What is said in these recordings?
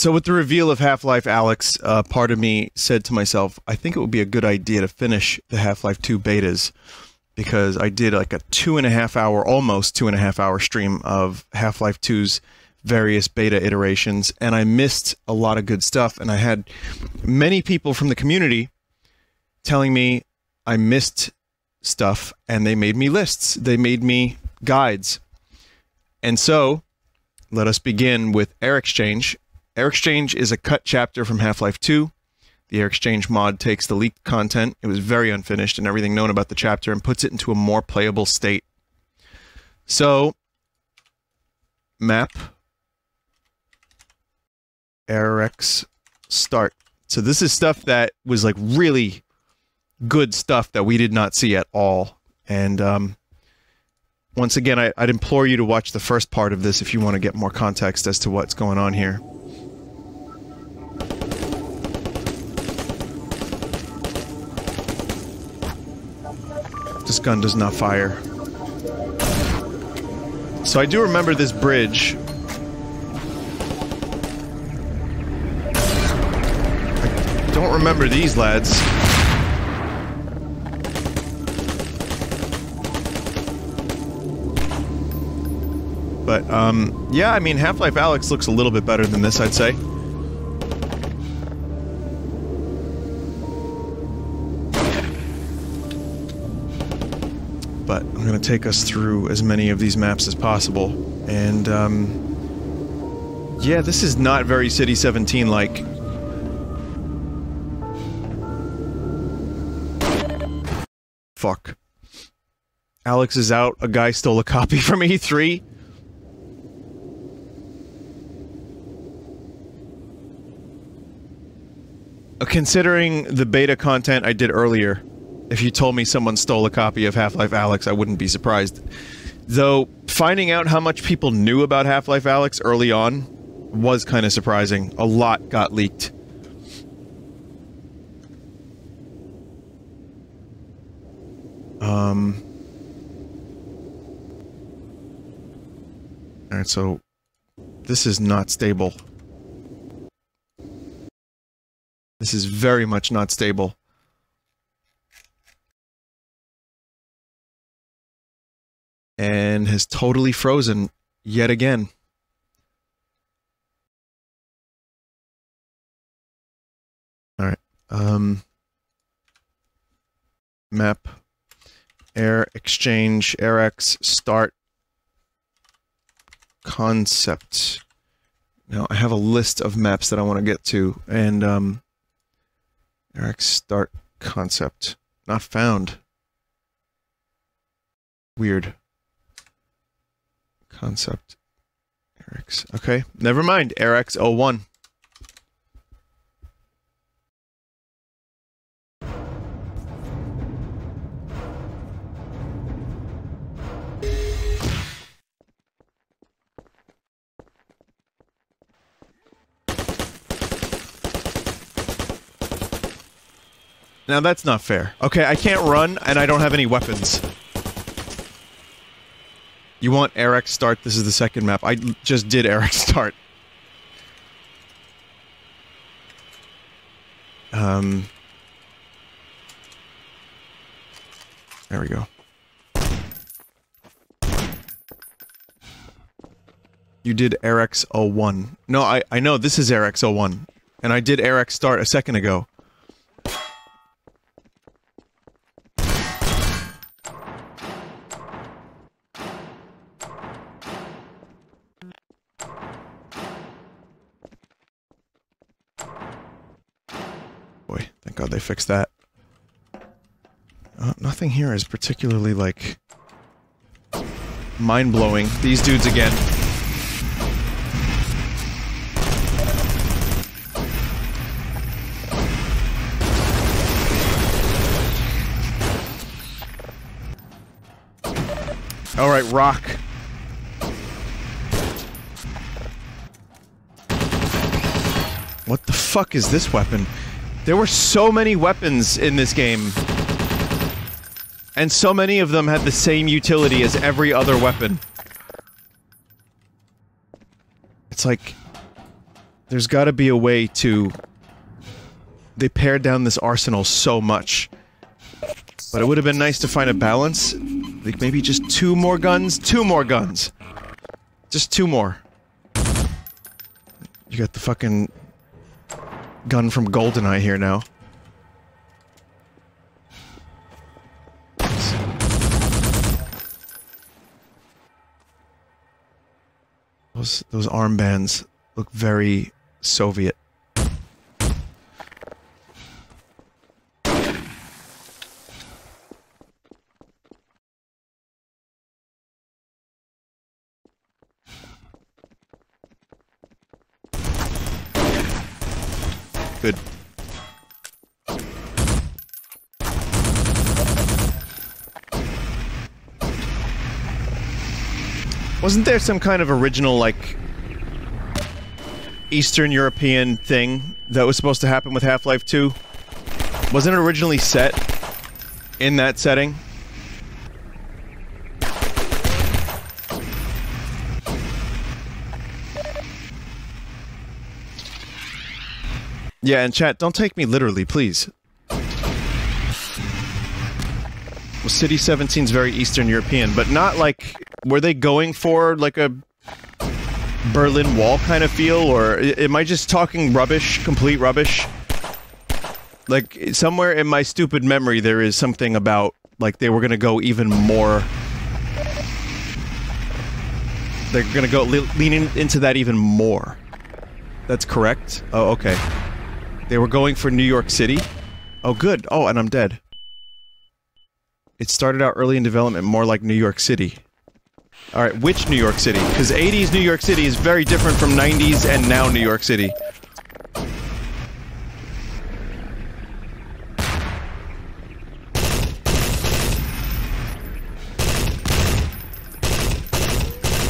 So with the reveal of Half-Life: Alyx, part of me said to myself, I think it would be a good idea to finish the Half-Life 2 betas, because I did like a 2.5 hour, almost 2.5 hour stream of Half-Life 2's various beta iterations, and I missed a lot of good stuff. And I had many people from the community telling me I missed stuff, and they made me lists, they made me guides. And so let us begin with Air Exchange. Air Exchange is a cut chapter from Half-Life 2. The Air Exchange mod takes the leaked content, it was very unfinished, and everything known about the chapter, and puts it into a more playable state. So, map, airx, start. So this is stuff that was like really good stuff that we did not see at all. And once again, I'd implore you to watch the first part of this if you want to get more context as to what's going on here. This gun does not fire. So I do remember this bridge. I don't remember these lads. But, yeah, I mean, Half-Life: Alyx looks a little bit better than this, I'd say. But I'm going to take us through as many of these maps as possible, and yeah, this is not very City 17 like. Fuck. Alyx is out, a guy stole a copy from E3. Considering the beta content I did earlier, if you told me someone stole a copy of Half-Life: Alyx, I wouldn't be surprised. Though, finding out how much people knew about Half-Life: Alyx early on was kind of surprising. A lot got leaked. Alright, so this is not stable. This is very much not stable. And has totally frozen yet again. Alright, map, Air Exchange, airx, start, concept. Now I have a list of maps that I want to get to, and airx, start, concept. Not found. Weird. Concept. airx. Okay, never mind. airx 01. Now that's not fair. Okay, I can't run and I don't have any weapons. You want airx start? This is the second map. I just did airx start. There we go. You did airx 01. No, I know this is airx 01. And I did airx start a second ago. God, they fixed that. Nothing here is particularly, like, mind-blowing. These dudes again. Alright, rock. What the fuck is this weapon? There were so many weapons in this game, and so many of them had the same utility as every other weapon. It's like... There's got to be a way to... They pared down this arsenal so much. But it would have been nice to find a balance. Like, maybe just two more guns? Two more guns! Just two more. You got the fucking... gun from Goldeneye here now. Those armbands look very Soviet. Good. Wasn't there some kind of original, like, Eastern European thing that was supposed to happen with Half-Life 2? Wasn't it originally set in that setting? Yeah, and chat, don't take me literally, please. Well, City 17's very Eastern European, but not like... Were they going for, like, a... Berlin Wall kind of feel, or... Am I just talking rubbish? Complete rubbish? Like, somewhere in my stupid memory there is something about... Like, they were gonna go even more... They're gonna go leaning into that even more. That's correct? Oh, okay. They were going for New York City? Oh, good. Oh, and I'm dead. It started out early in development more like New York City. Alright, which New York City? Because 80s New York City is very different from 90s and now New York City.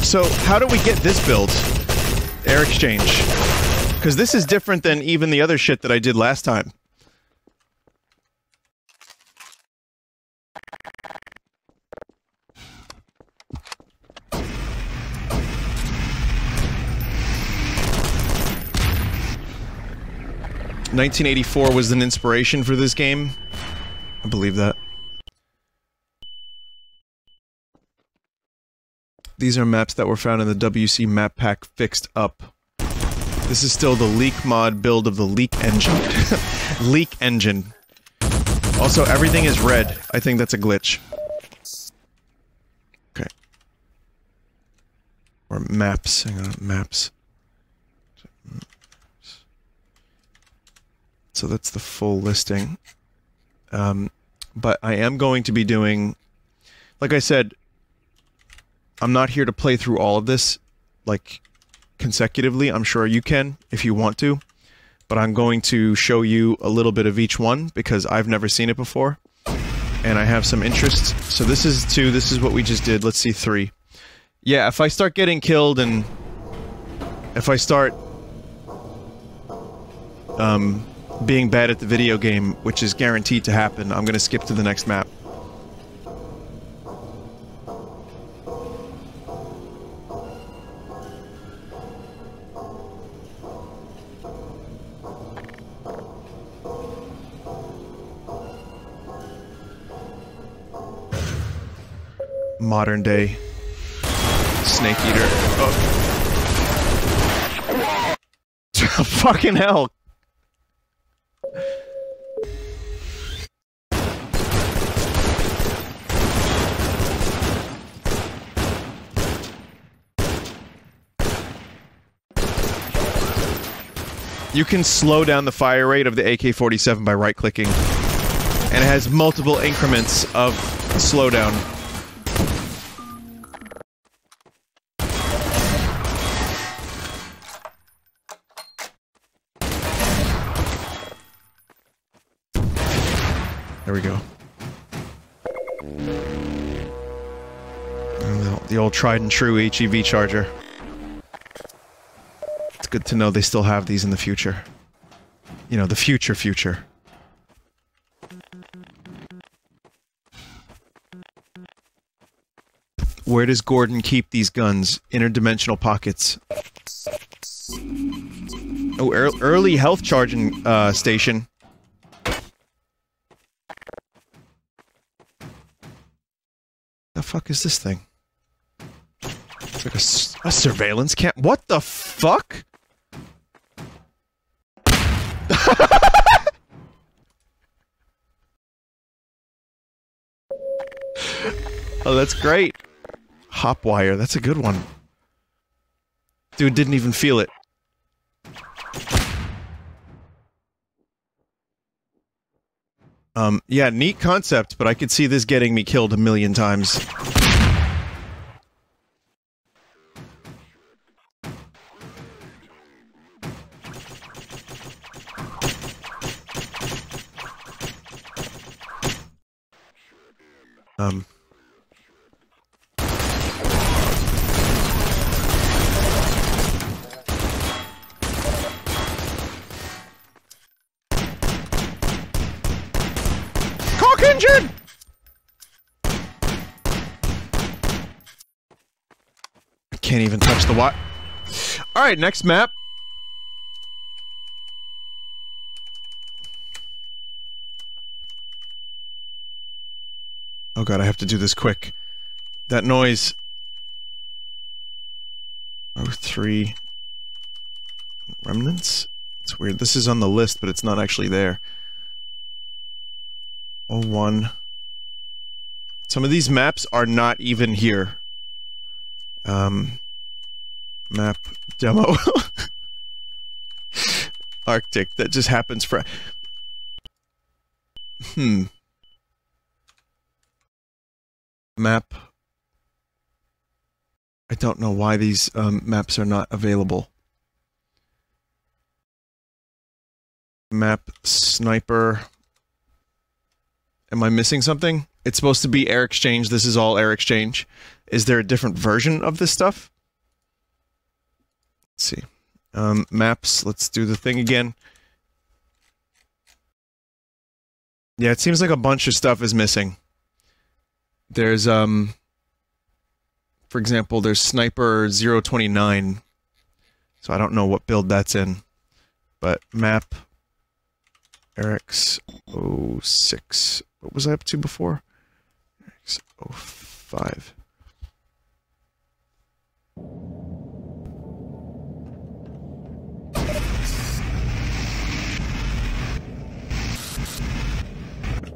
So, how do we get this build? Air Exchange. Because this is different than even the other shit that I did last time. '84 was an inspiration for this game. I believe that. These are maps that were found in the WC map pack fixed up. This is still the Leak mod build of the Leak engine. Leak engine. Also, everything is red. I think that's a glitch. Okay. Or maps. Hang on, maps. So that's the full listing. But I am going to be doing... Like I said, I'm not here to play through all of this, like... consecutively. I'm sure you can, if you want to. But I'm going to show you a little bit of each one, because I've never seen it before. And I have some interest. So this is 2, this is what we just did, let's see 3. Yeah, if I start getting killed and... If I start... being bad at the video game, which is guaranteed to happen, I'm gonna skip to the next map. Modern day Snake Eater. Oh. Fucking hell. You can slow down the fire rate of the AK-47 by right-clicking. And it has multiple increments of slowdown. There we go. And the old tried-and-true HEV charger. Good to know they still have these in the future. You know, the future. Where does Gordon keep these guns? Interdimensional pockets. Oh, early health charging station. The fuck is this thing? It's like a surveillance cam. What the fuck? Oh, that's great. Hopwire, that's a good one. Dude didn't even feel it. Yeah, neat concept, but I could see this getting me killed a million times. Cock engine! I can't even touch the wire. Alright, next map. Oh god, I have to do this quick. That noise. 03 remnants? It's weird. This is on the list, but it's not actually there. 01. Some of these maps are not even here. Map demo. Arctic. That just happens for... Map. I don't know why these maps are not available. Map sniper. Am I missing something? It's supposed to be Air Exchange. This is all Air Exchange. Is there a different version of this stuff? Let's see. Maps. Let's do the thing again. Yeah, it seems like a bunch of stuff is missing. There's, for example, there's Sniper 029, so I don't know what build that's in, but map Eric's 06, what was I up to before? Eric's 05.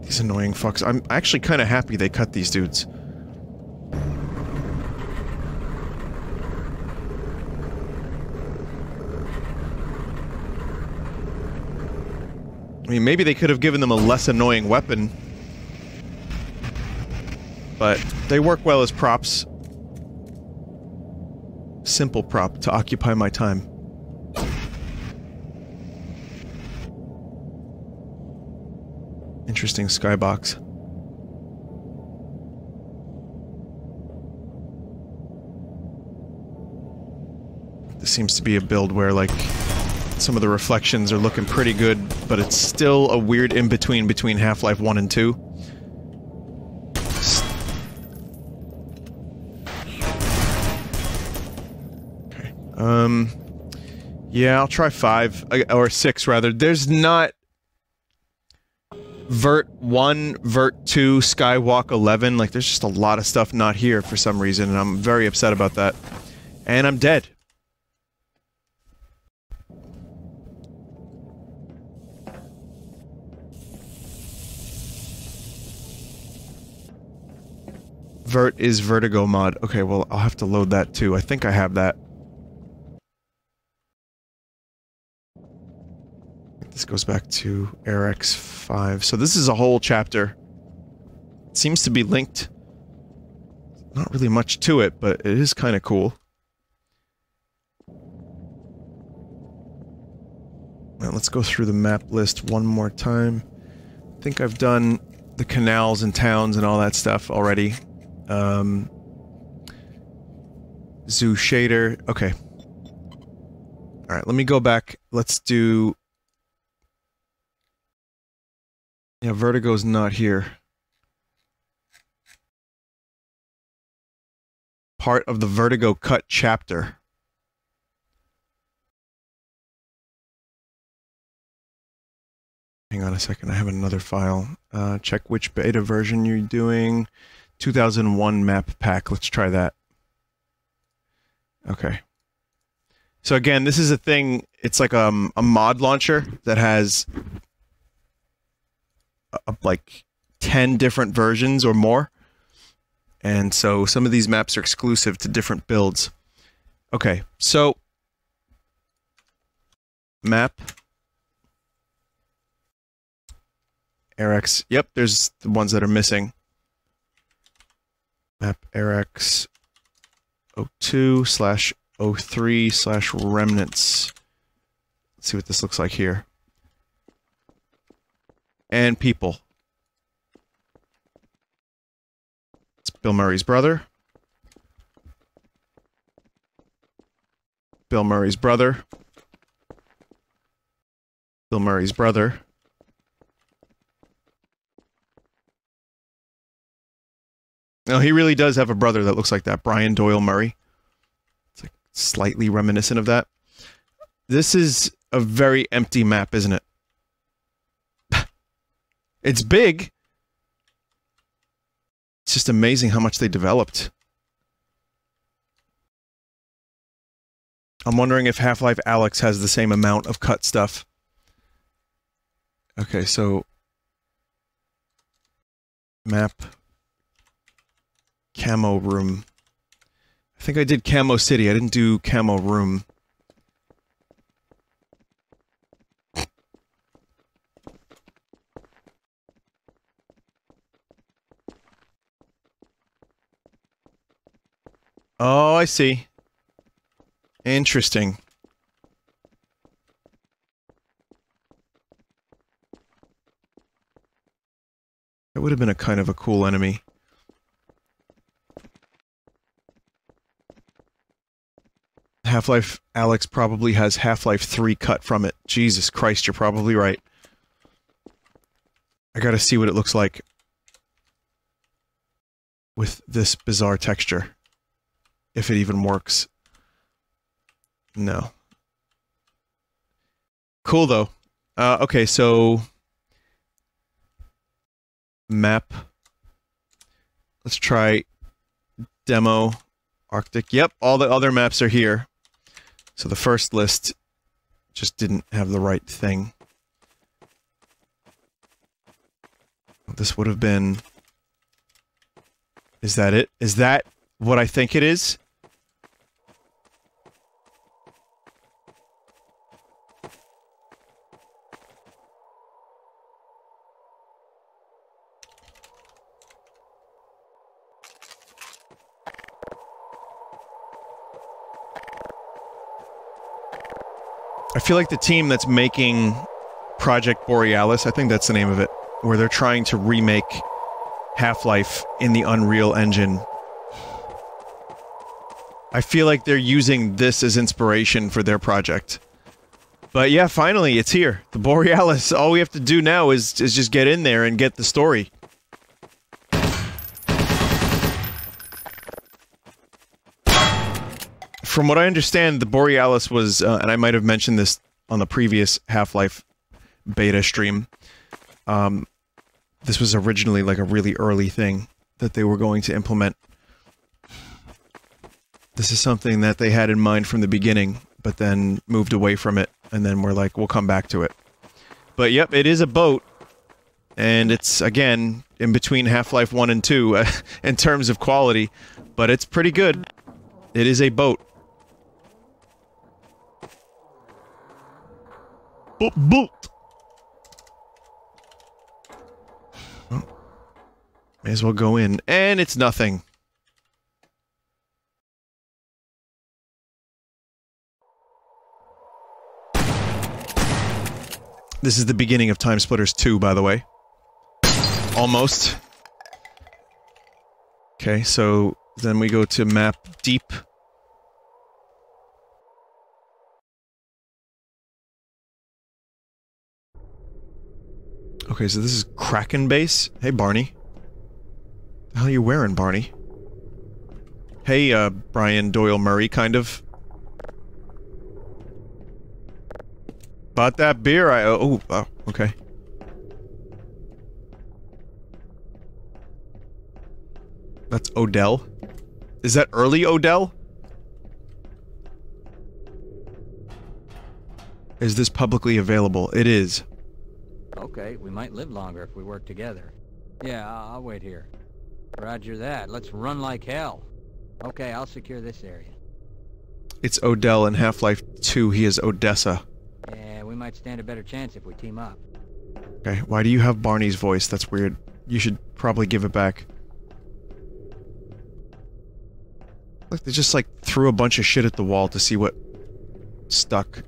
These annoying fucks. I'm actually kind of happy they cut these dudes. I mean, maybe they could have given them a less annoying weapon. But they work well as props. Simple prop to occupy my time. Interesting skybox. This seems to be a build where, like, some of the reflections are looking pretty good, but it's still a weird in-between between Half-Life 1 and 2. Okay. Yeah, I'll try 5, or 6 rather. There's not... Vert 1, Vert 2, Skywalk 11, like, there's just a lot of stuff not here for some reason, and I'm very upset about that. And I'm dead. Vert is Vertigo mod. Okay, well, I'll have to load that too. I think I have that. This goes back to AirX 5. So this is a whole chapter. It seems to be linked. Not really much to it, but it is kind of cool. Now let's go through the map list one more time. I think I've done the canals and towns and all that stuff already. Zoo shader. Okay. Alright, let me go back. Let's do... Yeah, Vertigo's not here. Part of the Vertigo cut chapter. Hang on a second, I have another file. Check which beta version you're doing. 2001 map pack, let's try that. Okay. So again, this is a thing, it's like a mod launcher that has like 10 different versions or more. And so some of these maps are exclusive to different builds. Okay, so map. AirX. Yep, there's the ones that are missing. Map AirX 02/03/remnants. Let's see what this looks like here. And people. It's Bill Murray's brother. Bill Murray's brother. Bill Murray's brother. No, he really does have a brother that looks like that. Brian Doyle Murray. It's like slightly reminiscent of that. This is a very empty map, isn't it? It's big. It's just amazing how much they developed. I'm wondering if Half-Life: Alyx has the same amount of cut stuff. Okay, so map. Camo room. I think I did Camo City. I didn't do Camo Room. Oh, I see. Interesting. That would have been a kind of a cool enemy. Half-Life: Alyx probably has Half-Life 3 cut from it. Jesus Christ, you're probably right. I gotta see what it looks like with this bizarre texture. If it even works. No. Cool, though. Okay, so... map. Let's try... demo... Arctic. Yep, all the other maps are here. So the first list just didn't have the right thing. This would have been... Is that it? Is that what I think it is? I feel like the team that's making Project Borealis, I think that's the name of it, where they're trying to remake Half-Life in the Unreal Engine. I feel like they're using this as inspiration for their project. But yeah, finally, it's here. The Borealis. All we have to do now is just get in there and get the story. From what I understand, the Borealis was, and I might have mentioned this on the previous Half-Life beta stream, this was originally like a really early thing that they were going to implement. This is something that they had in mind from the beginning, but then moved away from it, and then we're like, we'll come back to it. But yep, it is a boat, and it's, again, in between Half-Life 1 and 2, in terms of quality, but it's pretty good. It is a boat. Boot. Well, may as well go in, and it's nothing. This is the beginning of Time Splitters 2, by the way. Almost. Okay, so then we go to map deep. Okay, so this is Kraken base. Hey, Barney. What the hell are you wearing, Barney? Hey, Brian Doyle Murray, kind of. Bought that beer I... Oh, okay. That's Odell. Is that early Odell? Is this publicly available? It is. Okay, we might live longer if we work together. Yeah, I'll wait here. Roger that. Let's run like hell. Okay, I'll secure this area. It's Odell in Half-Life 2. He is Odessa. Yeah, we might stand a better chance if we team up. Okay, why do you have Barney's voice? That's weird. You should probably give it back. Look, they just, like, threw a bunch of shit at the wall to see what stuck.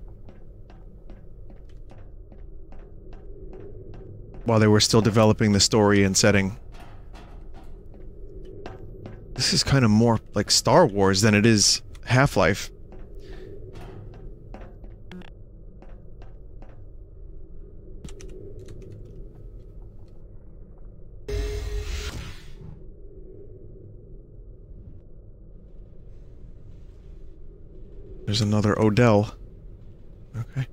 While they were still developing the story and setting. This is kind of more like Star Wars than it is Half-Life. There's another Odell. Okay.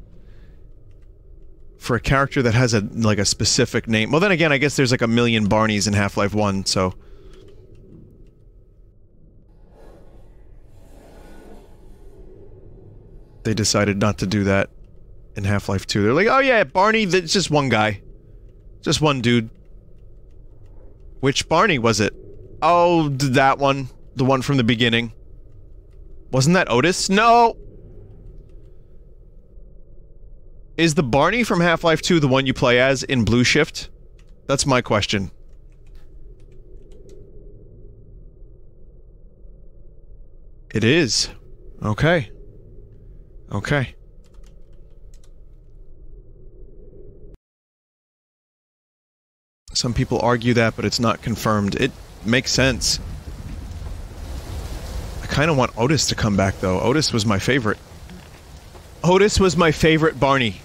For a character that has a, like, a specific name. Well, then again, I guess there's like a million Barneys in Half-Life 1, so... They decided not to do that in Half-Life 2. They're like, oh yeah, Barney, that's just one guy. Just one dude. Which Barney was it? Oh, that one. The one from the beginning. Wasn't that Otis? No! Is the Barney from Half-Life 2 the one you play as in Blue Shift? That's my question. It is. Okay. Okay. Some people argue that, but it's not confirmed. It makes sense. I kind of want Otis to come back, though. Otis was my favorite. Otis was my favorite Barney.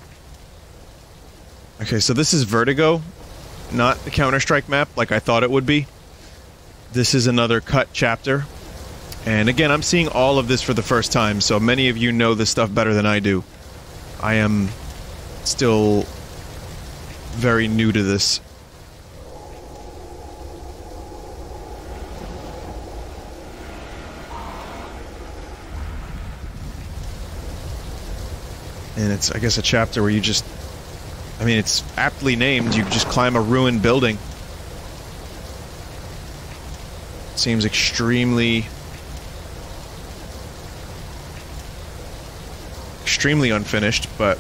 Okay, so this is Vertigo, not the Counter-Strike map like I thought it would be. This is another cut chapter. And again, I'm seeing all of this for the first time, so many of you know this stuff better than I do. I am still very new to this. And it's, I guess, a chapter where you just... I mean, it's aptly named. You just climb a ruined building. Seems extremely... extremely unfinished, but...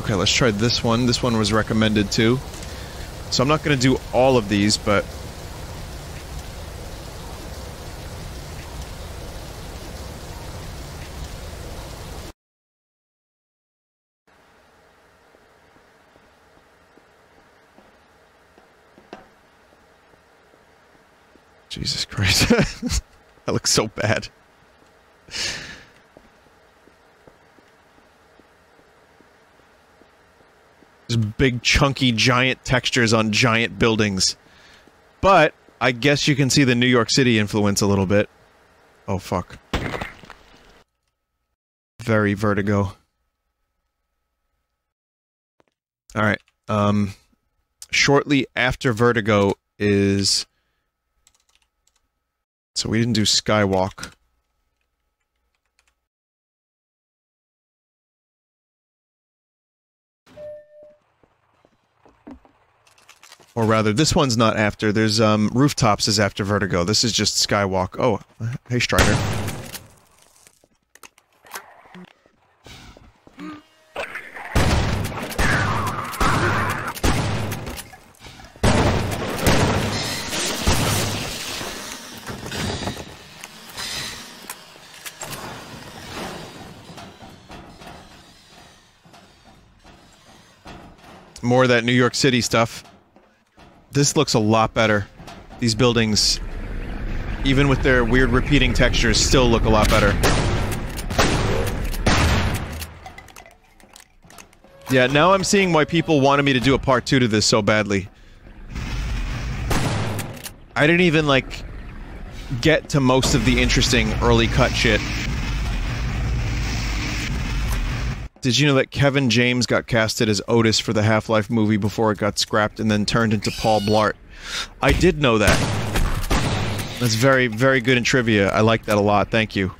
Okay, let's try this one. This one was recommended, too. So I'm not gonna do all of these, but... Jesus Christ. That looks so bad. Just big, chunky, giant textures on giant buildings. But, I guess you can see the New York City influence a little bit. Oh, fuck. Very Vertigo. Alright, shortly after Vertigo is... So we didn't do Skywalk. Or rather, this one's not after. There's, Rooftops is after Vertigo. This is just Skywalk. Oh, hey, Strider. More of that New York City stuff. This looks a lot better. These buildings, even with their weird repeating textures, still look a lot better. Yeah, now I'm seeing why people wanted me to do a part 2 to this so badly. I didn't even, like, get to most of the interesting early cut shit. Did you know that Kevin James got casted as Otis for the Half-Life movie before it got scrapped and then turned into Paul Blart? I did know that. That's very, very good in trivia. I like that a lot. Thank you.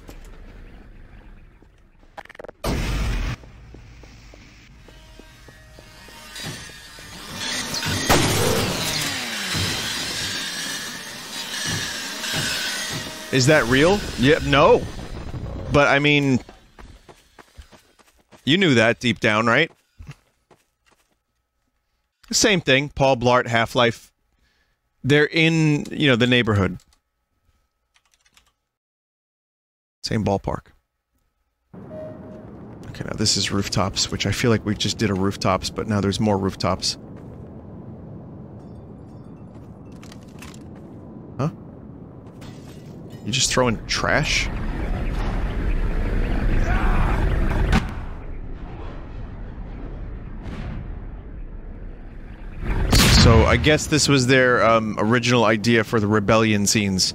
Is that real? Yeah, no. But I mean, you knew that deep down, right? Same thing. Paul Blart, Half-Life. They're in, you know, the neighborhood. Same ballpark. Okay, now this is rooftops, which I feel like we just did a rooftops, but now there's more rooftops. Huh? You just throwing trash? So, I guess this was their, original idea for the rebellion scenes.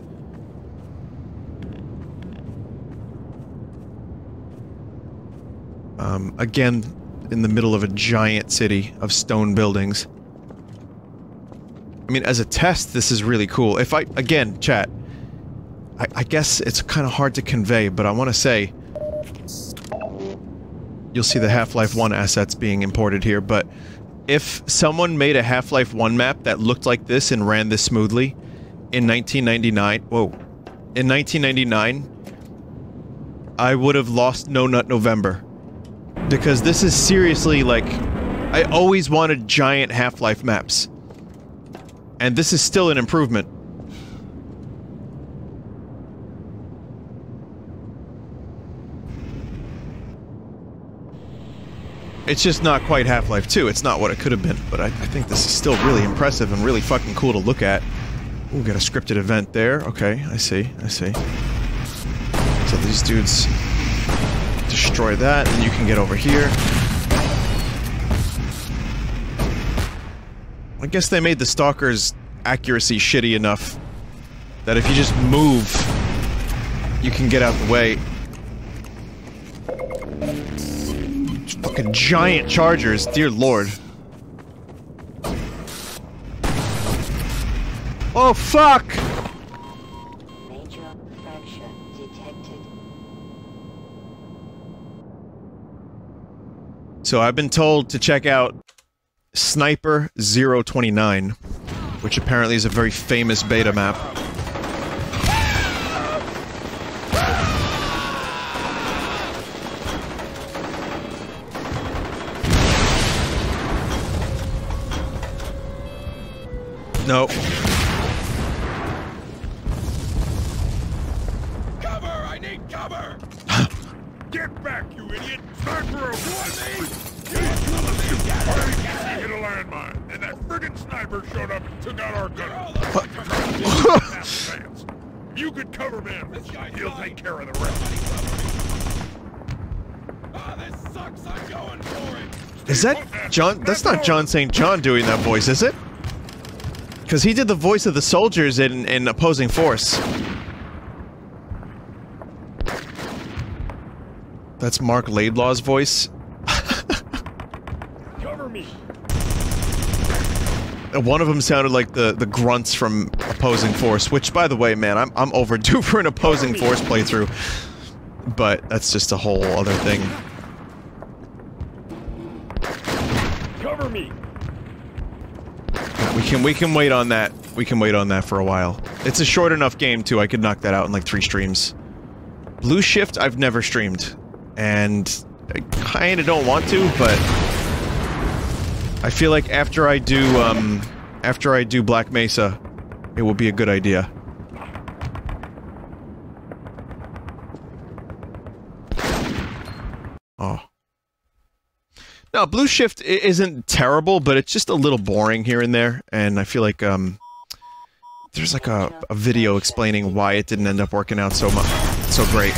Again, in the middle of a giant city of stone buildings. I mean, as a test, this is really cool. If I, again, chat, I guess it's kind of hard to convey, but I want to say... You'll see the Half-Life 1 assets being imported here, but... If someone made a Half-Life 1 map that looked like this and ran this smoothly in 1999, whoa, in 1999, I would have lost No Nut November. Because this is seriously like, I always wanted giant Half-Life maps. And this is still an improvement. It's just not quite Half-Life 2, it's not what it could have been, but I think this is still really impressive and really fucking cool to look at. Ooh, got a scripted event there, okay, I see, I see. So these dudes destroy that, and you can get over here. I guess they made the Stalker's accuracy shitty enough that if you just move, you can get out the way. Fucking giant chargers, dear lord. Oh fuck! Major fracture detected. So I've been told to check out Sniper 029, which apparently is a very famous beta map. No. Cover, I need cover. Get back, you idiot. Sniper, avoid me. You hit a landmine, and that friggin' sniper showed up and took out our gun. You could cover him. He'll take care of the rest. Ah, this sucks. I'm going for it. Is that John? That's not John St. John doing that voice, is it? Because he did the voice of the soldiers in Opposing Force. That's Mark Laidlaw's voice. Cover me. One of them sounded like the grunts from Opposing Force, which, by the way, man, I'm overdue for an Opposing Force playthrough. But that's just a whole other thing. Cover me. We can wait on that. We can wait on that for a while. It's a short enough game too. I could knock that out in like 3 streams. Blue Shift, I've never streamed, and I kind of don't want to, but I feel like after I do Black Mesa, it will be a good idea. Oh. No, Blue Shift isn't terrible, but it's just a little boring here and there, and I feel like, there's like a video explaining why it didn't end up working out so much, so great.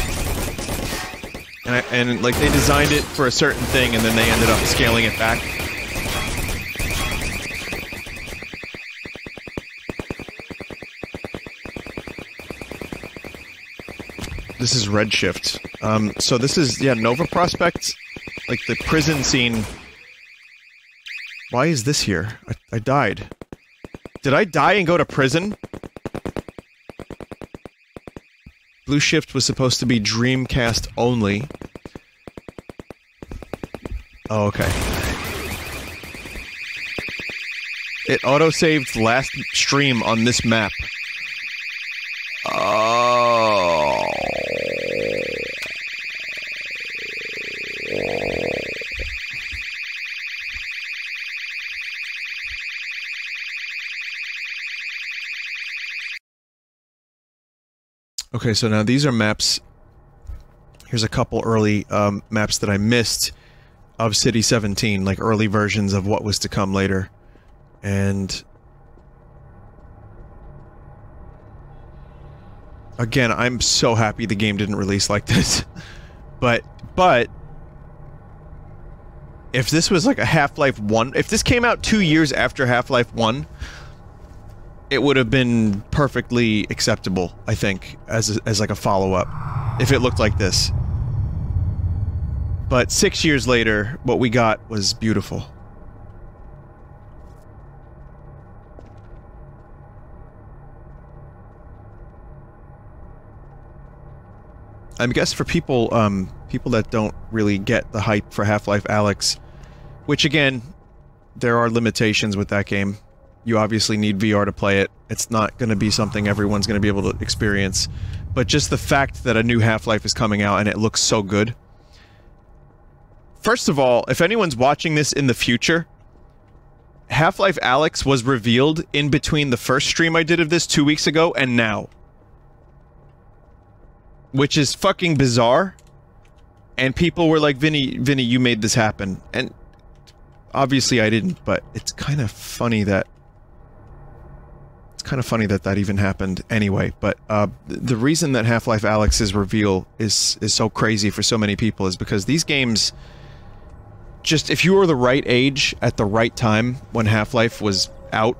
And, like, they designed it for a certain thing, and then they ended up scaling it back. This is Redshift. So this is, yeah, Nova Prospect. Like, the prison scene... Why is this here? I died. Did I die and go to prison? Blue Shift was supposed to be Dreamcast only. Oh, okay. It auto-saved last stream on this map. Oh. Okay, so now these are maps. Here's a couple early maps that I missed of City 17, like early versions of what was to come later. And again, I'm so happy the game didn't release like this. But if this was like a Half-Life 1, if this came out 2 years after Half-Life 1, it would have been perfectly acceptable, I think, as like a follow-up, if it looked like this. But 6 years later, what we got was beautiful. I guess for people, people that don't really get the hype for Half-Life Alyx, which again, there are limitations with that game. You obviously need VR to play it. It's not going to be something everyone's going to be able to experience. But just the fact that a new Half-Life is coming out and it looks so good. First of all, if anyone's watching this in the future, Half-Life Alyx was revealed in between the first stream I did of this 2 weeks ago and now. Which is fucking bizarre, and people were like, Vinny, you made this happen, and obviously I didn't, but it's kind of funny that... It's kind of funny that that even happened anyway, but the reason that Half-Life Alyx's reveal is so crazy for so many people is because these games... Just, if you were the right age at the right time when Half-Life was out,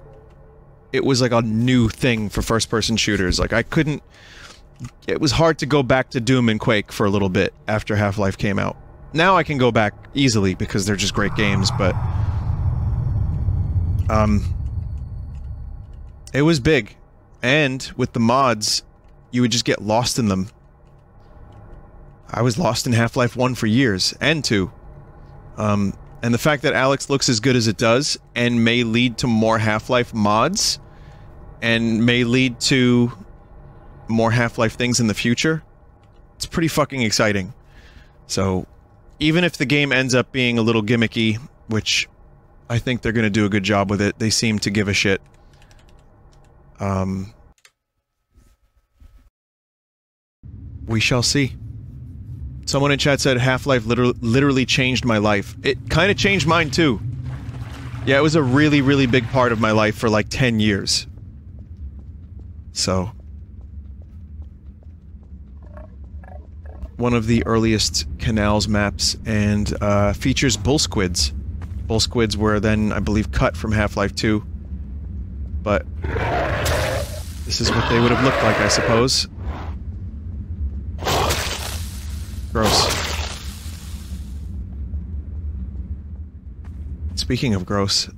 it was like a new thing for first-person shooters. Like, I couldn't... It was hard to go back to Doom and Quake for a little bit after Half-Life came out. Now I can go back easily because they're just great games, but... It was big. And with the mods, you would just get lost in them. I was lost in Half-Life 1 for years, and 2. And the fact that Alyx looks as good as it does, and may lead to more Half-Life mods, and may lead to... more Half-Life things in the future, it's pretty fucking exciting. So, even if the game ends up being a little gimmicky, which I think they're gonna do a good job with it, they seem to give a shit. We shall see. Someone in chat said Half-Life literally changed my life. It kinda changed mine too. Yeah, it was a really, really big part of my life for like 10 years. So... one of the earliest Canals maps, and features bull squids. Bull squids were then, I believe, cut from Half-Life 2. But... this is what they would have looked like, I suppose. Gross. Speaking of gross...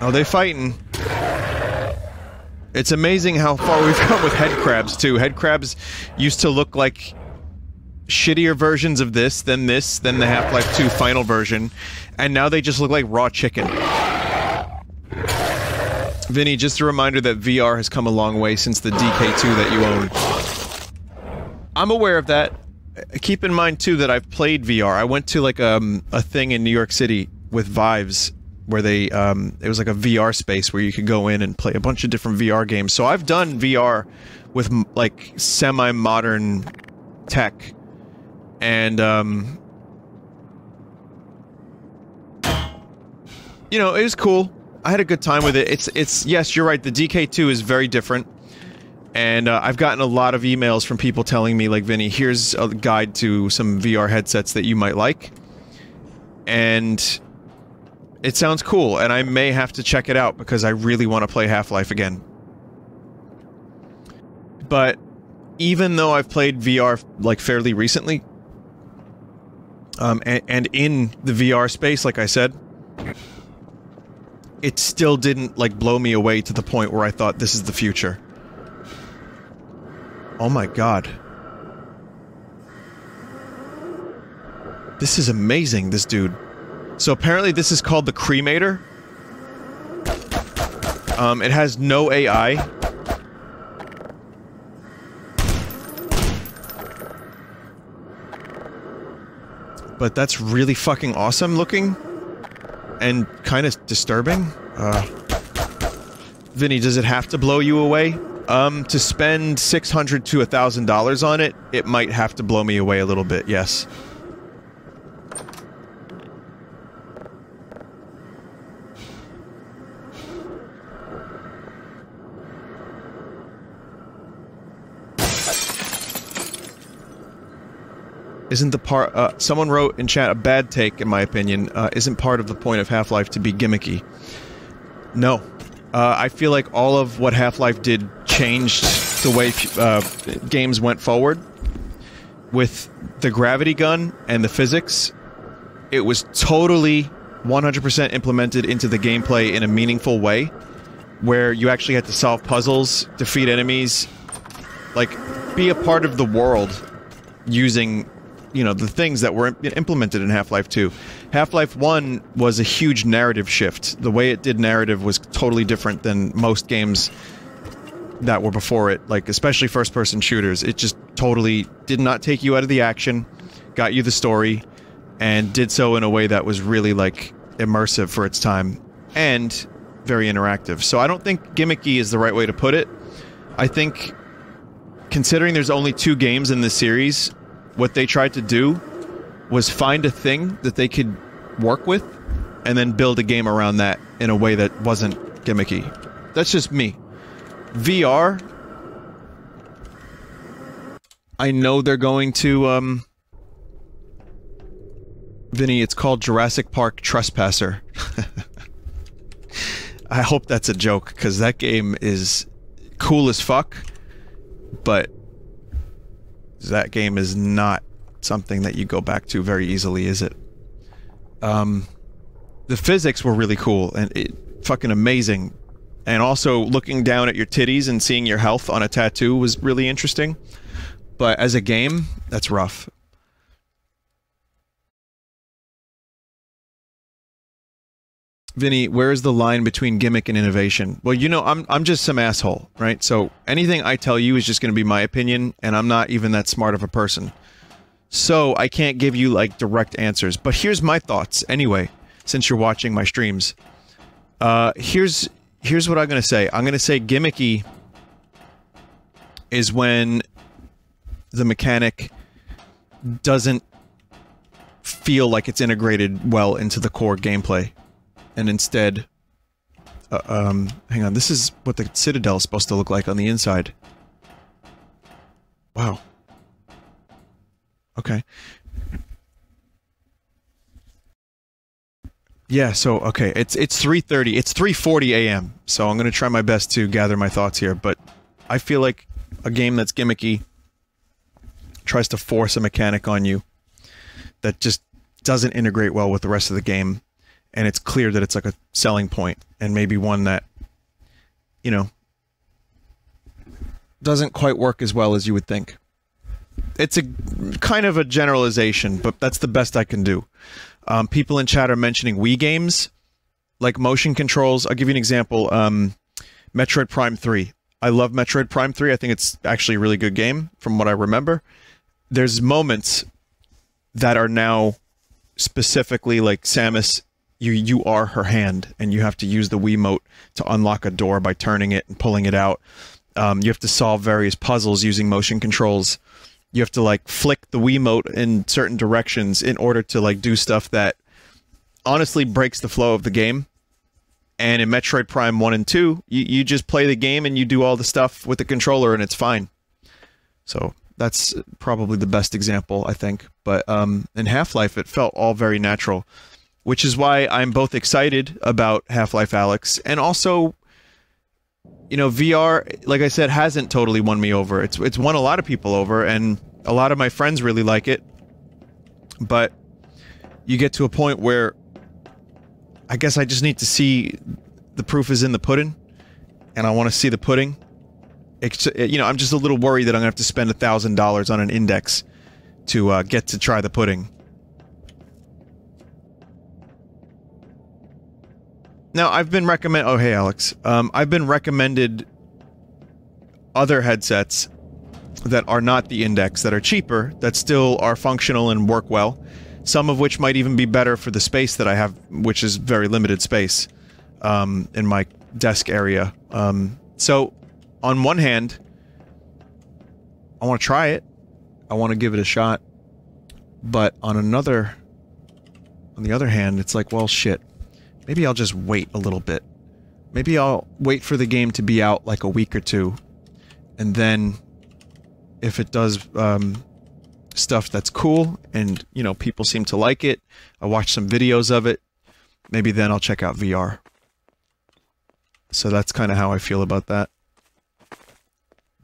oh, they fightin'. It's amazing how far we've come with headcrabs, too. Headcrabs used to look like shittier versions of this, then the Half-Life 2 final version, and now they just look like raw chicken. Vinny, just a reminder that VR has come a long way since the DK2 that you own. I'm aware of that. Keep in mind, too, that I've played VR. I went to, like, a thing in New York City with Vives, where they, it was like a VR space where you could go in and play a bunch of different VR games. So I've done VR with, like, semi-modern tech. And, you know, it was cool. I had a good time with it. Yes, you're right, the DK2 is very different. And, I've gotten a lot of emails from people telling me, like, Vinny, here's a guide to some VR headsets that you might like. And... it sounds cool, and I may have to check it out, because I really want to play Half-Life again. But, even though I've played VR, like, fairly recently, and in the VR space, like I said, it still didn't, like, blow me away to the point where I thought, this is the future. Oh my god. This is amazing, this dude. So apparently this is called the Cremator. It has no AI. But that's really fucking awesome looking. And kind of disturbing. Vinny, does it have to blow you away? To spend $600 to $1,000 on it, it might have to blow me away a little bit, yes. Isn't the part, someone wrote in chat, a bad take, in my opinion, isn't part of the point of Half-Life to be gimmicky? No. I feel like all of what Half-Life did changed the way, games went forward. With the gravity gun and the physics, it was totally 100% implemented into the gameplay in a meaningful way, where you actually had to solve puzzles, defeat enemies, like, be a part of the world using, you know, the things that were implemented in Half-Life 2. Half-Life 1 was a huge narrative shift. The way it did narrative was totally different than most games that were before it, like, especially first-person shooters. It just totally did not take you out of the action, got you the story, and did so in a way that was really, like, immersive for its time, and very interactive. So I don't think gimmicky is the right way to put it. I think, considering there's only 2 games in this series, what they tried to do was find a thing that they could work with and then build a game around that in a way that wasn't gimmicky. That's just me. VR, I know they're going to, Vinny, it's called Jurassic Park Trespasser. I hope that's a joke, because that game is cool as fuck, but that game is not something that you go back to very easily, is it? The physics were really cool, and fucking amazing. And also, looking down at your titties and seeing your health on a tattoo was really interesting. But as a game, that's rough. Vinny, where is the line between gimmick and innovation? Well, you know, I'm just some asshole, right? So anything I tell you is just going to be my opinion, and I'm not even that smart of a person. So I can't give you, like, direct answers. But here's my thoughts, anyway, since you're watching my streams. Here's what I'm going to say. I'm going to say gimmicky is when the mechanic doesn't feel like it's integrated well into the core gameplay. And instead, hang on, this is what the Citadel is supposed to look like on the inside. Wow. Okay. Yeah, so, okay, it's 3:30, it's 3:40 a.m., so I'm gonna try my best to gather my thoughts here, but I feel like a game that's gimmicky tries to force a mechanic on you that just doesn't integrate well with the rest of the game. And it's clear that it's, like, a selling point, and maybe one that, you know, doesn't quite work as well as you would think. It's a kind of a generalization, but that's the best I can do. People in chat are mentioning Wii games, like motion controls. I'll give you an example. Metroid Prime 3. I love Metroid Prime 3. I think it's actually a really good game, from what I remember. There's moments that are now specifically, like, Samus. You are her hand, and you have to use the Wiimote to unlock a door by turning it and pulling it out. You have to solve various puzzles using motion controls. You have to, like, flick the Wiimote in certain directions in order to, like, do stuff that honestly breaks the flow of the game. And in Metroid Prime 1 and 2, you just play the game and you do all the stuff with the controller, and it's fine. So that's probably the best example, I think. But in Half-Life, it felt all very natural. Which is why I'm both excited about Half-Life: Alyx, and also, you know, VR, like I said, hasn't totally won me over. It's won a lot of people over, and a lot of my friends really like it. But you get to a point where I guess I just need to see the proof is in the pudding, and I want to see the pudding. You know, I'm just a little worried that I'm going to have to spend $1,000 on an index to get to try the pudding. Now, I've been recommended... Oh, hey, Alex. I've been recommended other headsets that are not the Index, that are cheaper, that still are functional and work well. Some of which might even be better for the space that I have, which is very limited space in my desk area. So, on one hand, I want to try it. I want to give it a shot. But on another... On the other hand, it's like, well, shit. Maybe I'll just wait a little bit. Maybe I'll wait for the game to be out like a week or two. And then, if it does stuff that's cool, and, you know, people seem to like it, I watch some videos of it, maybe then I'll check out VR. So that's kind of how I feel about that.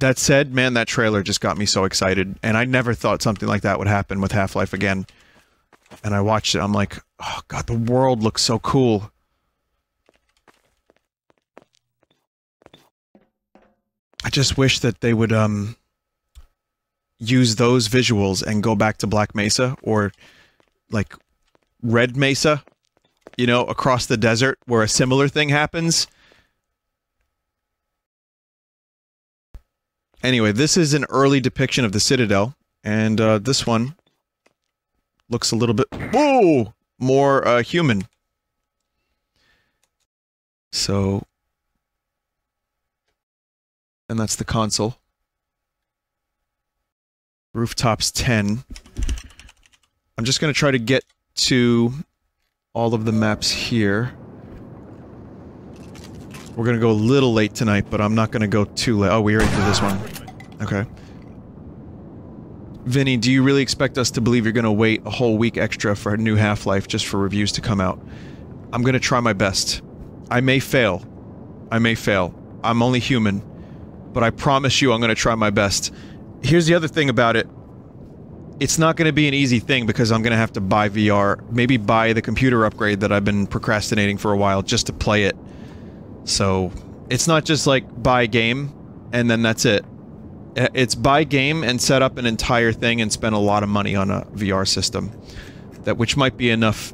That said, man, that trailer just got me so excited, and I never thought something like that would happen with Half-Life again. And I watched it, I'm like, oh god, the world looks so cool. I just wish that they would, use those visuals and go back to Black Mesa, or, like, Red Mesa, you know, across the desert, where a similar thing happens. Anyway, this is an early depiction of the Citadel, and, this one looks a little bit, whoa, more, human. So... And that's the console. Rooftops 10. I'm just going to try to get to all of the maps here. We're going to go a little late tonight, but I'm not going to go too late. Oh, we already did this one. Okay. Vinny, do you really expect us to believe you're going to wait a whole week extra for a new Half-Life just for reviews to come out? I'm going to try my best. I may fail. I may fail. I'm only human. But I promise you I'm going to try my best. Here's the other thing about it. It's not going to be an easy thing because I'm going to have to buy VR. Maybe buy the computer upgrade that I've been procrastinating for a while just to play it. So, it's not just like, buy game, and then that's it. It's buy game and set up an entire thing and spend a lot of money on a VR system. That which might be enough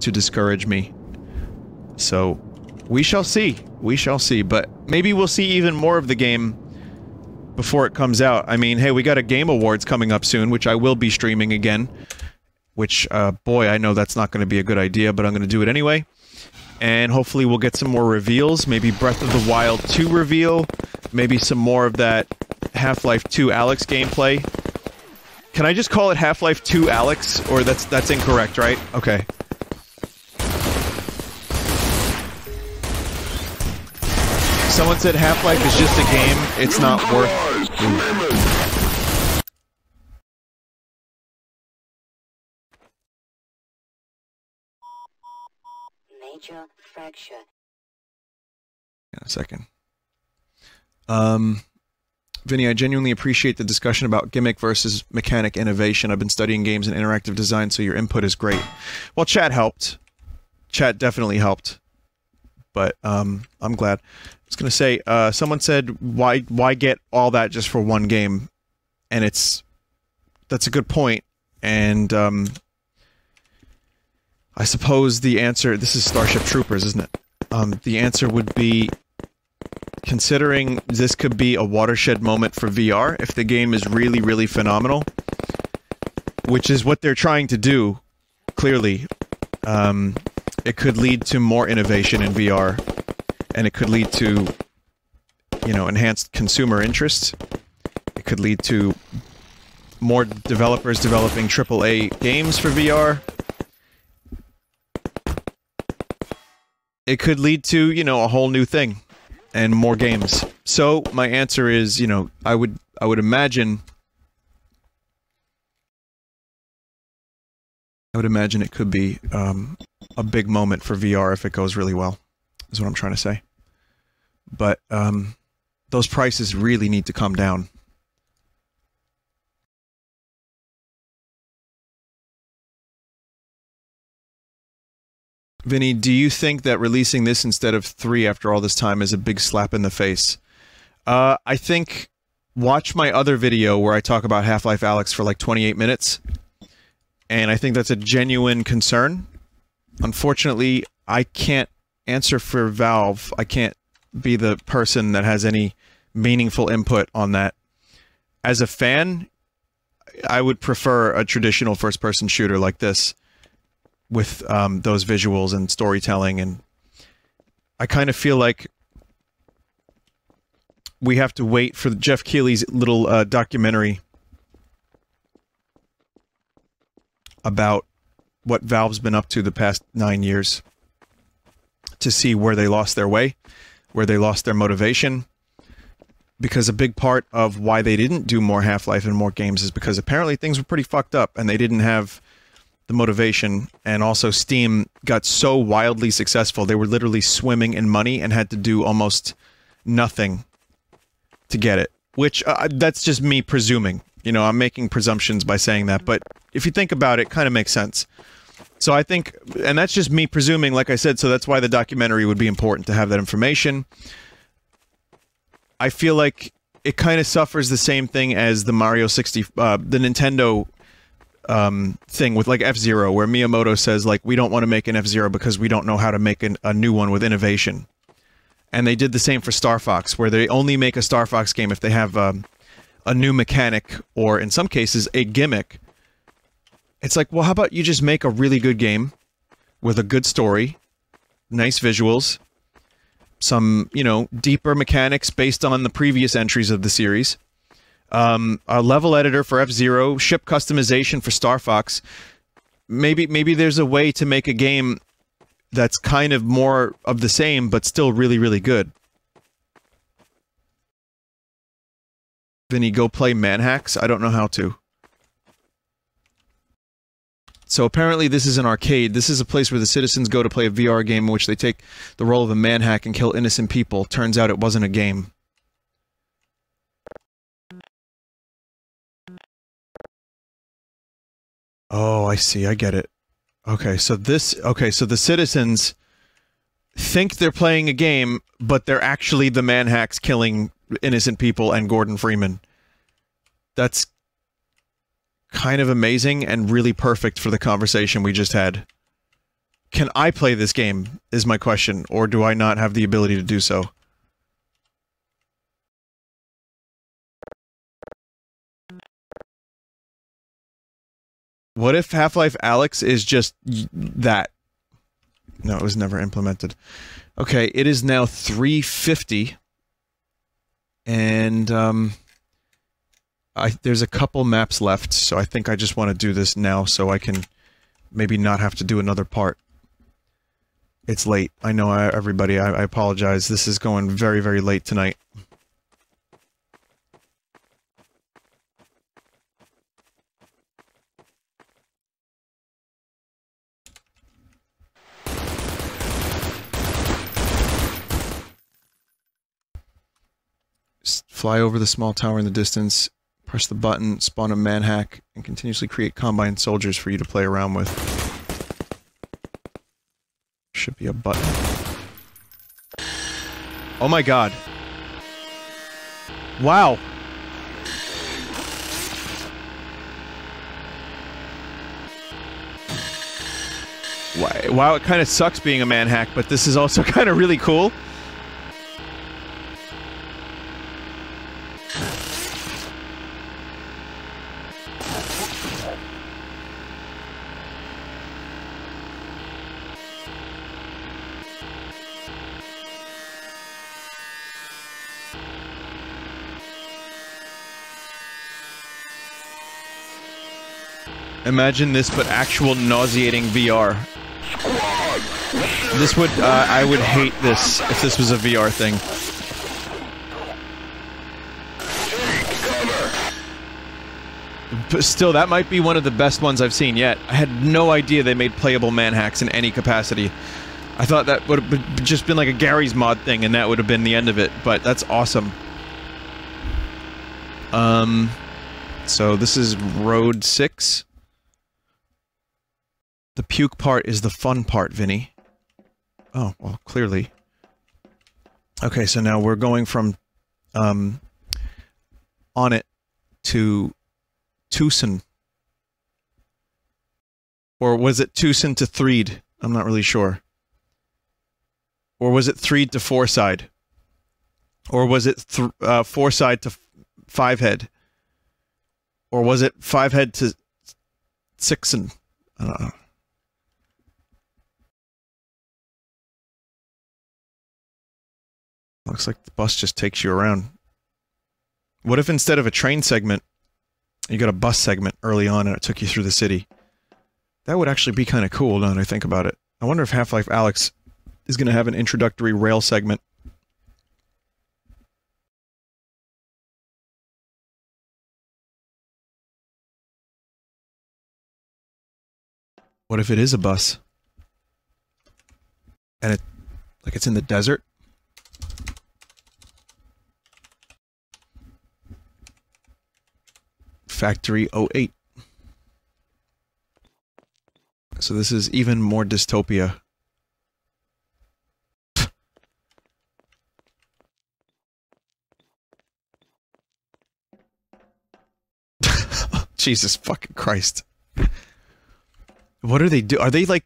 to discourage me. So... we shall see. We shall see, but maybe we'll see even more of the game before it comes out. I mean, hey, we got a Game Awards coming up soon, which I will be streaming again. Which, boy, I know that's not going to be a good idea, but I'm going to do it anyway. And hopefully we'll get some more reveals, maybe Breath of the Wild 2 reveal, maybe some more of that Half-Life 2 Alyx gameplay. Can I just call it Half-Life 2 Alyx? Or that's incorrect, right? Okay. Someone said Half-Life is just a game, it's not worth... Major fracture. In a second. Vinny, I genuinely appreciate the discussion about gimmick versus mechanic innovation. I've been studying games and interactive design, so your input is great. Well, chat helped. Chat definitely helped. But, I'm glad. I was gonna say, someone said, why get all that just for one game? And it's... that's a good point. And, I suppose the answer... this is Starship Troopers, isn't it? The answer would be... considering this could be a watershed moment for VR, if the game is really, really phenomenal. Which is what they're trying to do, clearly. It could lead to more innovation in VR, and it could lead to, you know, enhanced consumer interest. It could lead to more developers developing AAA games for VR. It could lead to, you know, a whole new thing, and more games. So, my answer is, you know, I would imagine... it could be, a big moment for VR if it goes really well, is what I'm trying to say. But, those prices really need to come down. Vinny, do you think that releasing this instead of 3 after all this time is a big slap in the face? I think, watch my other video where I talk about Half-Life Alyx for like 28 minutes. And I think that's a genuine concern. Unfortunately, I can't answer for Valve. I can't be the person that has any meaningful input on that. As a fan, I would prefer a traditional first-person shooter like this with those visuals and storytelling, and I kind of feel like we have to wait for Jeff Keighley's little documentary about what Valve's been up to the past 9 years to see where they lost their way, where they lost their motivation, because a big part of why they didn't do more Half-Life and more games is because apparently things were pretty fucked up and they didn't have the motivation, and also Steam got so wildly successful they were literally swimming in money and had to do almost nothing to get it, which that's just me presuming. You know, I'm making presumptions by saying that, but if you think about it, it kind of makes sense. So I think, and that's just me presuming, like I said, so that's why the documentary would be important to have that information. I feel like it kind of suffers the same thing as the Mario 60, the Nintendo thing with like F-Zero, where Miyamoto says like, we don't want to make an F-Zero because we don't know how to make a new one with innovation. And they did the same for Star Fox, where they only make a Star Fox game if they have a new mechanic, or in some cases, a gimmick. It's like, well, how about you just make a really good game with a good story, nice visuals, some, you know, deeper mechanics based on the previous entries of the series, a level editor for F-Zero, ship customization for Star Fox. Maybe there's a way to make a game that's kind of more of the same, but still really, really good. Vinny, go play Manhacks? I don't know how to. So apparently this is an arcade. This is a place where the citizens go to play a VR game in which they take the role of a manhack and kill innocent people. Turns out it wasn't a game. Oh, I see. I get it. Okay, so this... Okay, so the citizens think they're playing a game, but they're actually the manhacks killing innocent people and Gordon Freeman. That's kind of amazing and really perfect for the conversation we just had. Can I play this game, is my question, or do I not have the ability to do so? What if Half-Life Alyx is just that? No, it was never implemented. Okay, it is now 3:50. And, there's a couple maps left, so I think I just want to do this now so I can maybe not have to do another part. It's late. I know, everybody, I apologize. This is going very, very late tonight. Fly over the small tower in the distance, press the button, spawn a manhack, and continuously create Combine soldiers for you to play around with. Should be a button. Oh my god. Wow. Wow, it kind of sucks being a manhack, but this is also kind of really cool. Imagine this, but actual nauseating VR. This would, I would hate this if this was a VR thing. But still, that might be one of the best ones I've seen yet. I had no idea they made playable manhacks in any capacity. I thought that would have just been like a Gary's Mod thing, and that would have been the end of it, but that's awesome. So this is Road 6. The puke part is the fun part, Vinny. Oh, well, clearly. Okay, so now we're going from on it to Tucson. Or was it Tucson to Threed? I'm not really sure. Or was it Threed to Fourside? Or was it Fourside to Fivehead? Or was it Fivehead to Sixon? I don't know. Looks like the bus just takes you around. What if instead of a train segment, you got a bus segment early on and it took you through the city? That would actually be kind of cool now that I think about it. I wonder if Half-Life: Alyx is going to have an introductory rail segment. What if it is a bus? And it's in the desert? Factory 08. So this is even more dystopia. Jesus fucking Christ. What are they doing? Are they like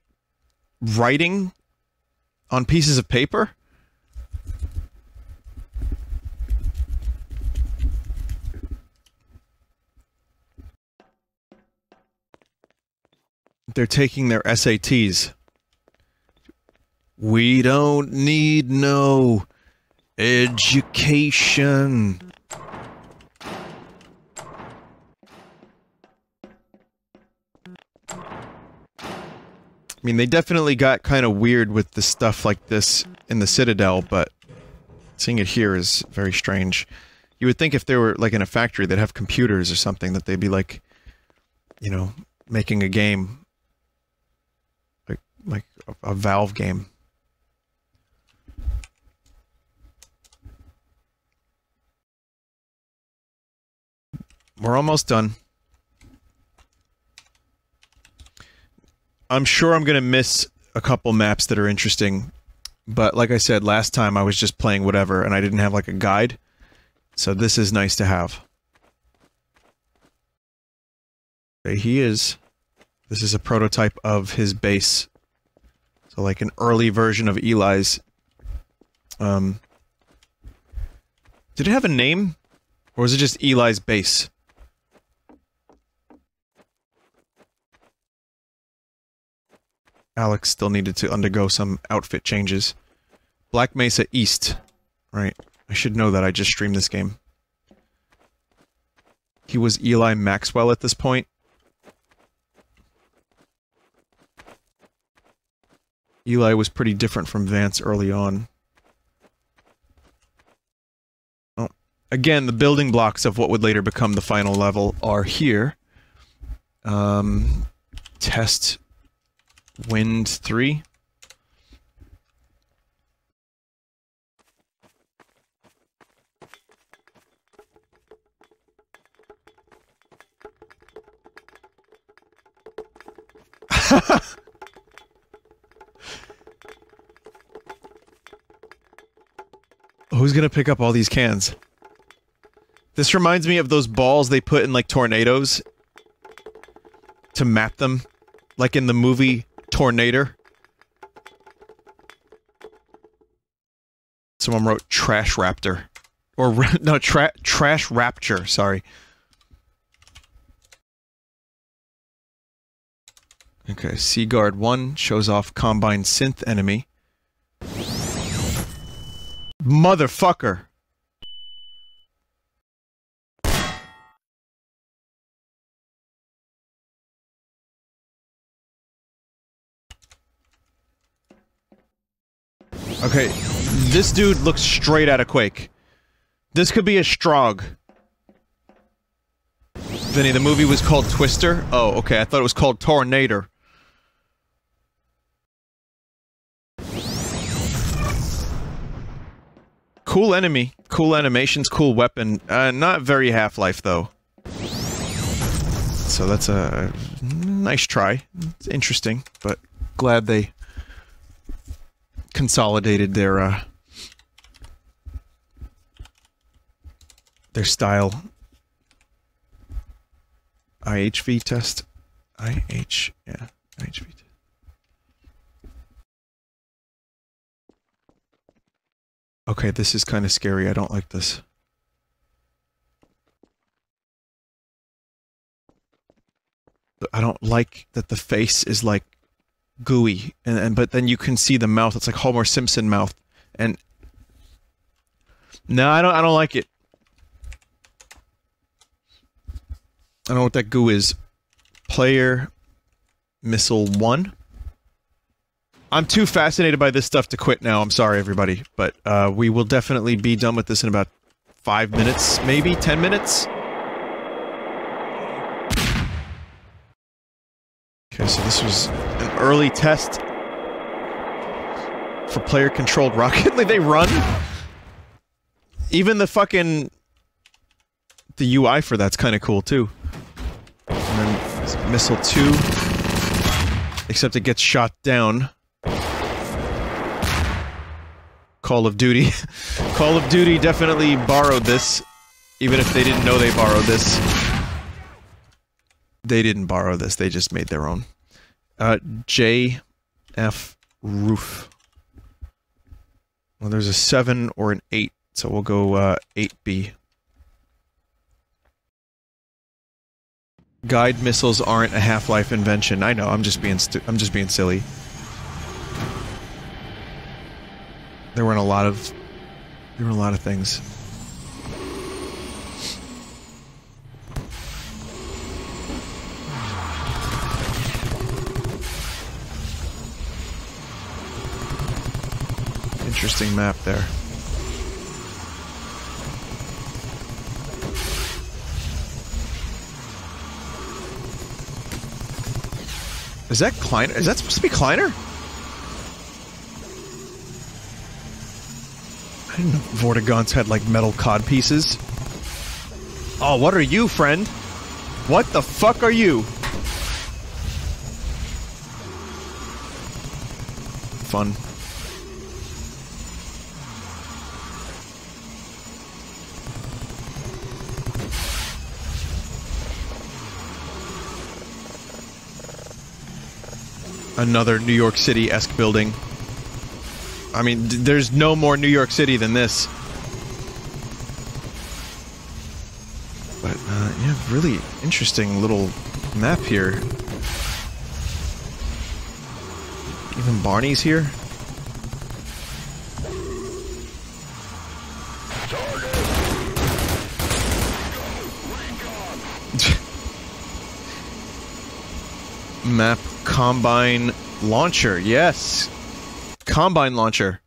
writing on pieces of paper? They're taking their SATs. We don't need no education. I mean, they definitely got kind of weird with the stuff like this in the Citadel, but seeing it here is very strange. You would think if they were like in a factory that have computers or something that they'd be like, you know, making a game. Like a Valve game. We're almost done. I'm sure I'm gonna miss a couple maps that are interesting, but like I said last time, I was just playing whatever and I didn't have like a guide, so this is nice to have. There he is. This is a prototype of his base. So like an early version of Eli's. Did it have a name? Or was it just Eli's base? Alyx still needed to undergo some outfit changes. Black Mesa East. Right. I should know that, I just streamed this game. He was Eli Maxwell at this point. Eli was pretty different from Vance early on. Oh. Again, the building blocks of what would later become the final level are here. Test Wind 3. Who's gonna pick up all these cans? This reminds me of those balls they put in, like, tornadoes to map them. Like in the movie Tornado. Someone wrote Trash Raptor. Or, no, Trash Rapture, sorry. Okay, Seaguard 1 shows off Combine Synth Enemy. Motherfucker. Okay, this dude looks straight out of Quake. This could be a Strog. Vinny, the movie was called Twister? Oh, okay, I thought it was called Tornado. Cool enemy, cool animations, cool weapon. Not very Half-Life, though. So that's a nice try. It's interesting, but glad they consolidated their style. IHV test. IHV test. Okay, this is kind of scary. I don't like this. I don't like that the face is like gooey, and but then you can see the mouth. It's like Homer Simpson mouth, and no, I don't like it. I don't know what that goo is. Player missile 1. I'm too fascinated by this stuff to quit now. I'm sorry, everybody, but we will definitely be done with this in about 5 minutes, maybe 10 minutes. Okay, so this was an early test for player-controlled rocket. They run. Even the fucking the UI for that's kind of cool too. And then missile 2, except it gets shot down. Call of Duty. Call of Duty definitely borrowed this, even if they didn't know they borrowed this. They didn't borrow this, they just made their own. JF roof. Well, there's a 7 or an 8, so we'll go 8B. Guide missiles aren't a Half-Life invention. I know, I'm just being silly. There were a lot of things. Interesting map there. Is that Kleiner? Is that supposed to be Kleiner? I didn't know Vortigaunt's had, like, metal cod pieces. Oh, what are you, friend? What the fuck are you? Fun. Another New York City-esque building. I mean, there's no more New York City than this. But, yeah, really interesting little map here. Even Barney's here. Map Combine Launcher, yes! Combine Launcher.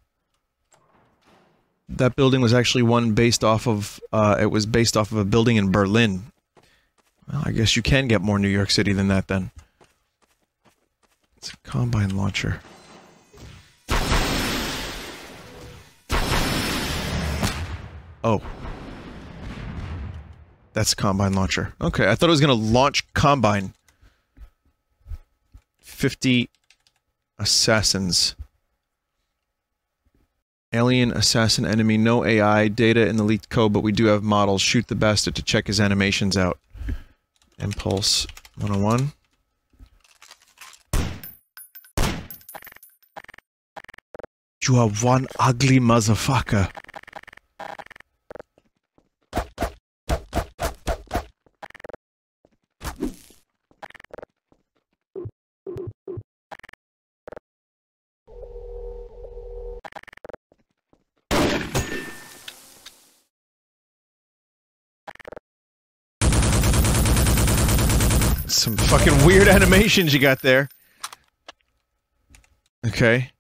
That building was actually one based off of, it was based off of a building in Berlin. Well, I guess you can get more New York City than that, then. It's a Combine Launcher. Oh. That's Combine Launcher. Okay, I thought it was gonna launch Combine. 50 assassins. Alien, assassin, enemy, no AI, data in the leaked code, but we do have models. Shoot the bastard to check his animations out. Impulse 101. You are one ugly motherfucker. Some fucking weird animations you got there. Okay.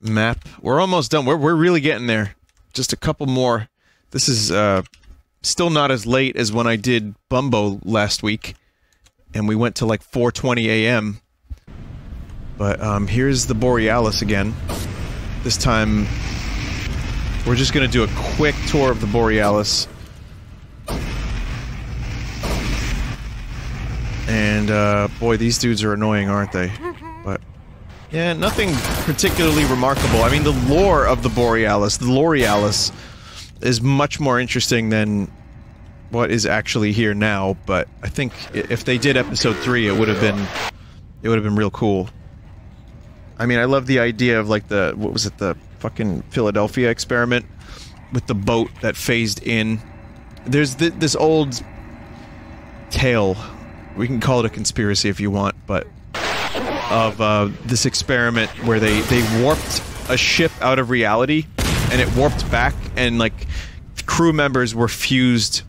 Map. We're almost done. We're really getting there. Just a couple more. This is, still not as late as when I did Bumbo last week. And we went to like 4:20 a.m. But, here's the Borealis again. This time, we're just gonna do a quick tour of the Borealis. And, boy, these dudes are annoying, aren't they? But Yeah, nothing particularly remarkable. I mean, the lore of the Borealis, is much more interesting than what is actually here now, but I think if they did episode 3, it would have been real cool. I mean, I love the idea of, like, the, what was it, the fucking Philadelphia Experiment with the boat that phased in. There's this old tale, we can call it a conspiracy if you want, but of this experiment where they warped a ship out of reality, and it warped back, and, like, crew members were fused.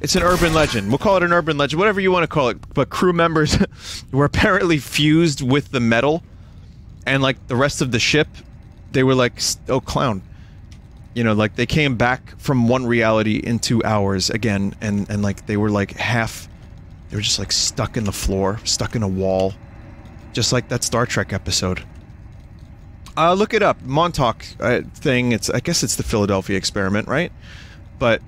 It's an urban legend. We'll call it an urban legend, whatever you want to call it, but crew members were apparently fused with the metal, and, like, the rest of the ship, they were like, oh, clown. You know, like, they came back from one reality into ours again, and like, they were, like, half... They were just, like, stuck in the floor, stuck in a wall. Just like that Star Trek episode. Look it up. Montauk thing. It's, I guess it's the Philadelphia Experiment, right? But,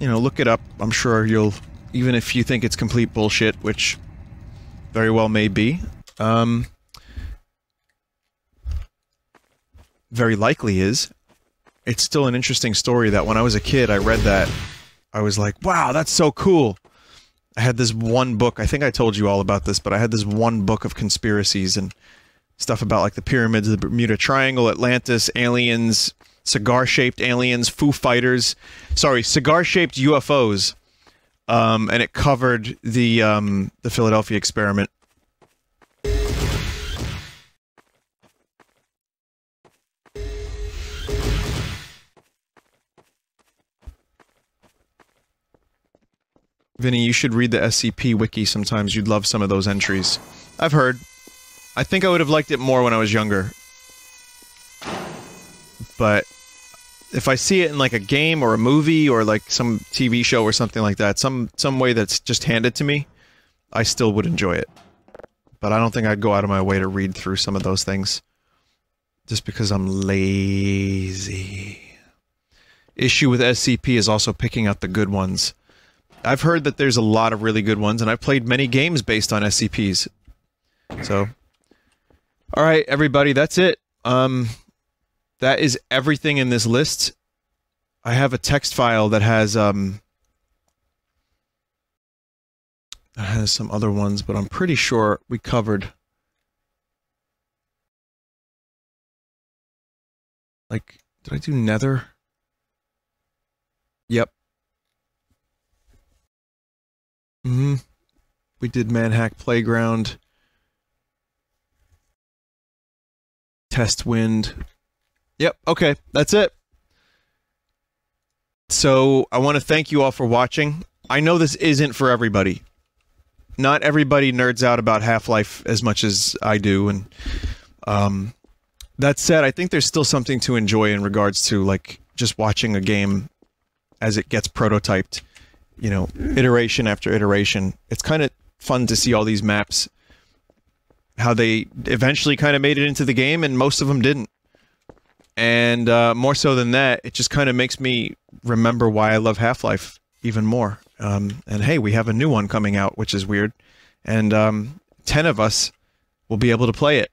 you know, look it up. I'm sure you'll, even if you think it's complete bullshit, which very well may be, very likely is, it's still an interesting story that when I was a kid, I read that, I was like, wow, that's so cool. I had this one book, I think I told you all about this, but I had this one book of conspiracies and stuff about, like, the pyramids, the Bermuda Triangle, Atlantis, aliens, cigar-shaped aliens, Foo Fighters, sorry, cigar-shaped UFOs, and it covered the Philadelphia Experiment. Vinny, you should read the SCP wiki sometimes, you'd love some of those entries. I've heard. I think I would have liked it more when I was younger. But if I see it in, like, a game or a movie or, like, some TV show or something like that, some way that's just handed to me, I still would enjoy it. But I don't think I'd go out of my way to read through some of those things. Just because I'm lazy. Issue with SCP is also picking out the good ones. I've heard that there's a lot of really good ones, and I've played many games based on SCPs. So... Alright, everybody, that's it. That is everything in this list. I have a text file that has some other ones, but I'm pretty sure we covered... Like, did I do Nether? Yep. We did Manhack Playground. Test wind. Yep, okay, that's it. So, I want to thank you all for watching. I know this isn't for everybody. Not everybody nerds out about Half-Life as much as I do, and... that said, I think there's still something to enjoy in regards to, like, just watching a game as it gets prototyped. You know, iteration after iteration. It's kind of fun to see all these maps, how they eventually kind of made it into the game, and most of them didn't. And, more so than that, it just kind of makes me remember why I love Half-Life even more. And hey, we have a new one coming out, which is weird. And, 10 of us will be able to play it.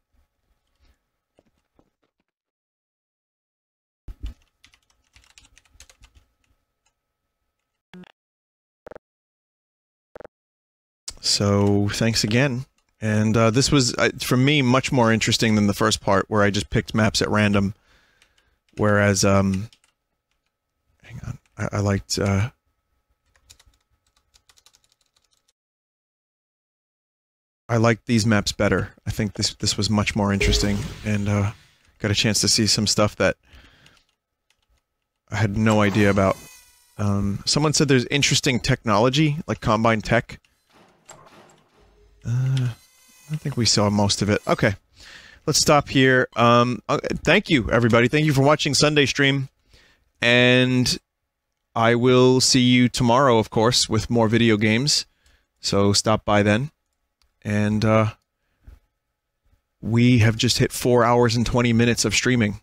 So, thanks again. And this was, for me, much more interesting than the first part, where I just picked maps at random. Whereas, hang on, I liked, I liked these maps better. I think this was much more interesting, and got a chance to see some stuff that I had no idea about. Someone said there's interesting technology, like Combine tech. I think we saw most of it. Okay, let's stop here. Thank you, everybody. Thank you for watching Sunday stream, and I will see you tomorrow, of course, with more video games. So stop by then, and we have just hit 4 hours and 20 minutes of streaming.